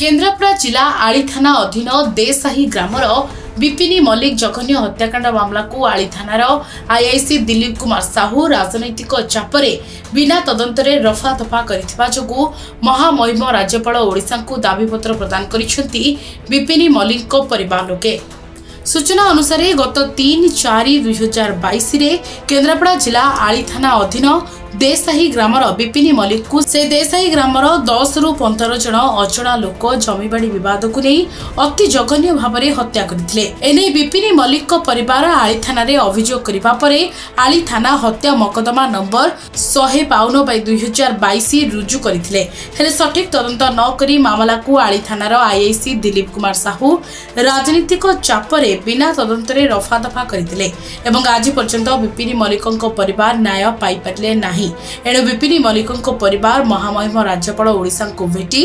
केन्द्रापड़ा जिला आली थाना अधीन देसाही ग्रामर विपिनी मल्लिक जघन्य हत्याकांड मामला को आली थानार आईआईसी दिलीप कुमार साहू राजनैतिक चापरे बिना तदंतरे रफा दफा करिथिबा जोगु महामहिम राज्यपाल ओडिशा को दाबीपत्र प्रदान करिसेंती विपिनी मल्लिक परिवार लोके। सूचना अनुसार गत 3-4-2022 केन्द्रापड़ा जिला आली थाना अधीन देसाही ग्रामर विपिनी मल्लिक को से देसाही ग्रामर 10 ରୁ 15 जन अजणा लोक जमीबाड़ी विवाद को नहीं अति जघन्य भाव में हत्या करते। एने विपिनी मल्लिक परिवार आली थाना अभियोग करिबा परे आली थाना हत्या मकदमा नंबर 152/2022 रुजु करथिले। हेले सठिक तदंत नकरी मामला को आली थानार आईआईसी दिलीप कुमार साहू राजनीतिक चापरे बिना तदंतरे रफा दफा करथिले एवं आज पर्यंत विपिनी मल्लिकक परिवार न्याय पाई पारले नाही। एणु विपिनी मल्लिकको परिवार महामहिम राज्यपाल ओडिशा को भेटी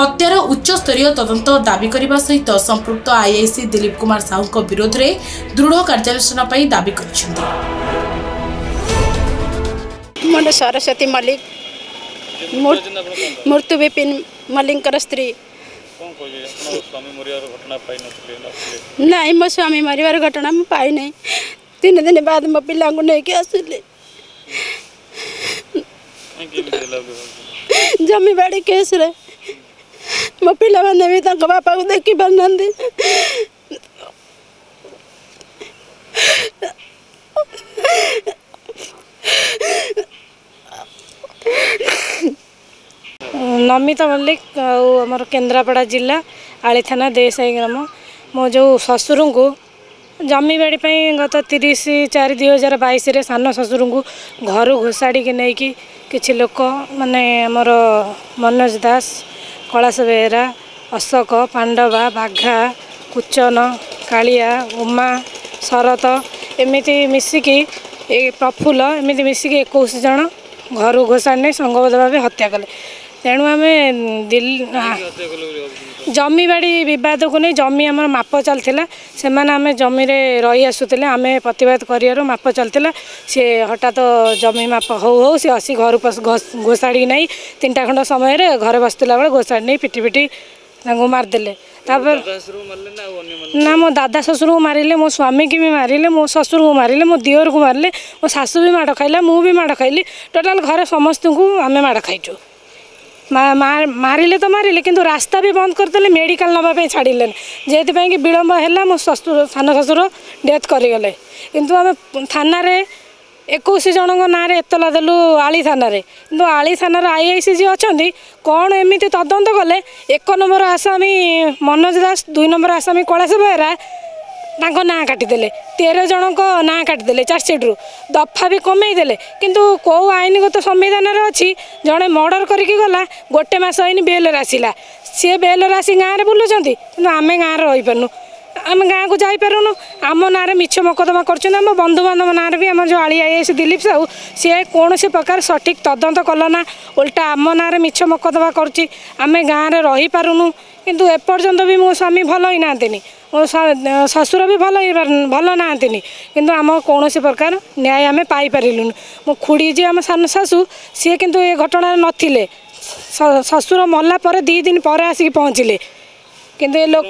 हत्यार उच्च स्तरीय तदंत दाबी करने सहित संपुक्त आईआईसी दिलीप कुमार साहू विरोध में दृढ़ कार्यानुष्ठान पर दाबी कर। सरस्वती मल्लिक मृत्यु विपिन मल्लिक स्त्री नहीं मो स्वामी मरवार घटना पाई नहीं। 3 दिन बाद मो पिला आसिले जमीबाड़ी केस रे मो पिला भी बापा को देखी पारना नमिता मल्लिक आमर केन्द्रापड़ा जिला आली थाना देसाई ग्राम मो जो ससुर को जमीबाड़ी गत 30-4-2022 सान ससुर को घर घोषाड़ी नहीं कि किसी लोक माने आमर मनोज दास कैलाश बेहरा अशोक पांडवा बाघा कुचन कालिया उमा शरत एमती मिसिकी प्रफुल्ल एमती मिसिकी 21 जन घर घोषाड़ी नहीं संगबद्ध भाव हत्या कले। तेणु आम दिल्ली जमीबाड़ी बद को नहीं जमी आम माप चलता से आम जमी रही आसूले आम प्रतिवाद कर माप चलता सी हठात तो जमी माप हो हो सी असी घर घोषाड़ी नहीं 3टा खंड समय घर बसला बेल घोषाड़ी नहीं पिटी पिटी मारदे। ना मो दादा ससुर को मारे मो स्वामी की भी मारे मो ससुर को मारे मो दिवर को मारे मो सासू भी माड़ खाइला मु भी माड़ खाइली टोटाल घर समस्त को आम माड़ खाइचु। मारे तो मारे किंतु रास्ता भी बंद करते मेडिकल नाप छाड़े जेपाई कि विलम्ब है मो ससुर सान ससुर डेथ करगले। किंतु आम थाना 21 जन ना एतला देलु आली थाना कि आली थाना आईआईसी जी अच्छा कौन एमती तदंत कले 1 नंबर आसामी मनोज दास 2 नंबर आसामी कैलाश बेहरा ना काटिदेले 13 जन को ना काटिदेले चार्जसीट्रु दफा भी कमेदेले किंतु कौ आईनगत संविधान अच्छी जड़े मर्डर करिकी गला 1 मास आईन बेलर आसला सी बेलर आसी गाँव में बुलूँ कि आम गाँव रही पार्नु आम गाँ को जापरूनु आम ना मिछ मकदमा करम बंधुबांधव ना भी आम जो आईआईसी दिलीप साहू सी कौन से प्रकार सठिक तदंत कलना उल्टा आम ना मिछ मकदमा करें गाँव में रही पारूनु किंतु एपर्यंत भी मो स्वामी भल ही ना मो ससुर भी भल ना कि आम कौन से प्रकार न्याय आम पाईपारूनु। मो खुड़ी जी आम सान सासू सी किंतु ये घटना नथिले ससुर मरला 2 दिन पर आसिक पहुँचले किंतु ये लोग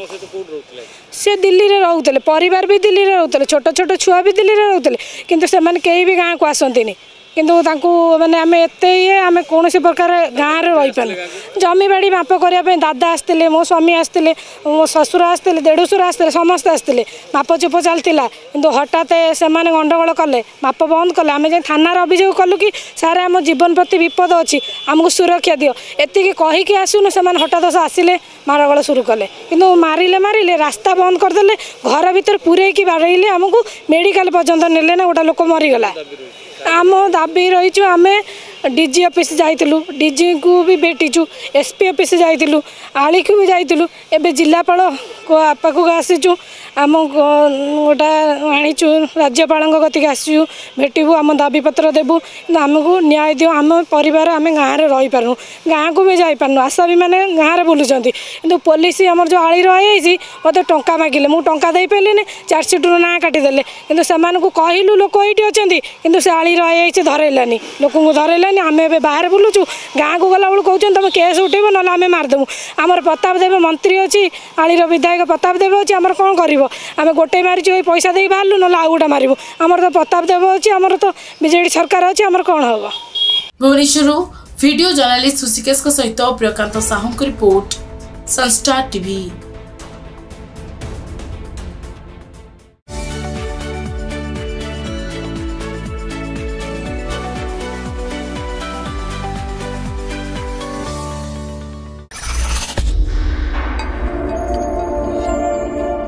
सी दिल्ली रे रोते परिवार भी दिल्ली रे रोते छोट छोट छुआ भी दिल्ली रे रोते किंतु से माने कहीं भी गाँव को आसती किंतु माने आम एत आम कौन से प्रकार गाँव में रही पार जमीबाड़ी माप करने दादा आसते मो स्वामी आसते मो ससुर आसते देढ़शुर आसते समस्त आसते माप चुप चलता किंतु हठात से गंडगोल कले माप बंद कले आम जाए थाना अभियोग कलु कि सारे आम जीवन प्रति विपद अच्छी आमको सुरक्षा दियो एति कहीकि आसुनु से हठात आसिले मारगोल शुरू कले किंतु मारे मारे रास्ता बंद करदे घर भर पूरेक बाड़े आमको मेडिकल पर्यंत नेले ना गोटे लोक मरीगला। आम दाबी रही आम डीजी ऑफिस जाइलु डीजी को भी भेटीचु एसपी ऑफिस जाइलु आली को भी जाइलु एवं जिलापाल को आसीचु आम गोटा आनीचु राज्यपाल गति आसीचु भेटू आम दाबीपत्र देवु आमको न्याय दियो आम परिवार आम गाँव में रही पारूँ गाँव को भी जापारूँ आशा भी मैंने गाँव में बुलूँ कि पुलिस आम जो आली रही मत टा मागिले मुझे टाँचा दे पारे चार्जसीट्रु ना काटिदेले कितु से कहलु लोक ये अच्छा कि आली रही धरलानी लोक धरला पाइले आम ए बाहर बुलूचु गाँव को गला बेलू कौन तुम केस उठेब ना आम मारिदेबू आमर प्रताप देव मंत्री अच्छी आलीर विधायक प्रताप देव अच्छी आमर कौन करें गोटे मारिचु ये पैसा दे बाहर ना आउ गोटे मारू आमर तो प्रताप देव अच्छी आमर तो बीजेपी सरकार अच्छी आमर कौन हम। भुवनेश्वर वीडियो जर्नालीस्ट सुशिकेश सहित प्रियकांत साहू रिपोर्ट संस्टार टीवी।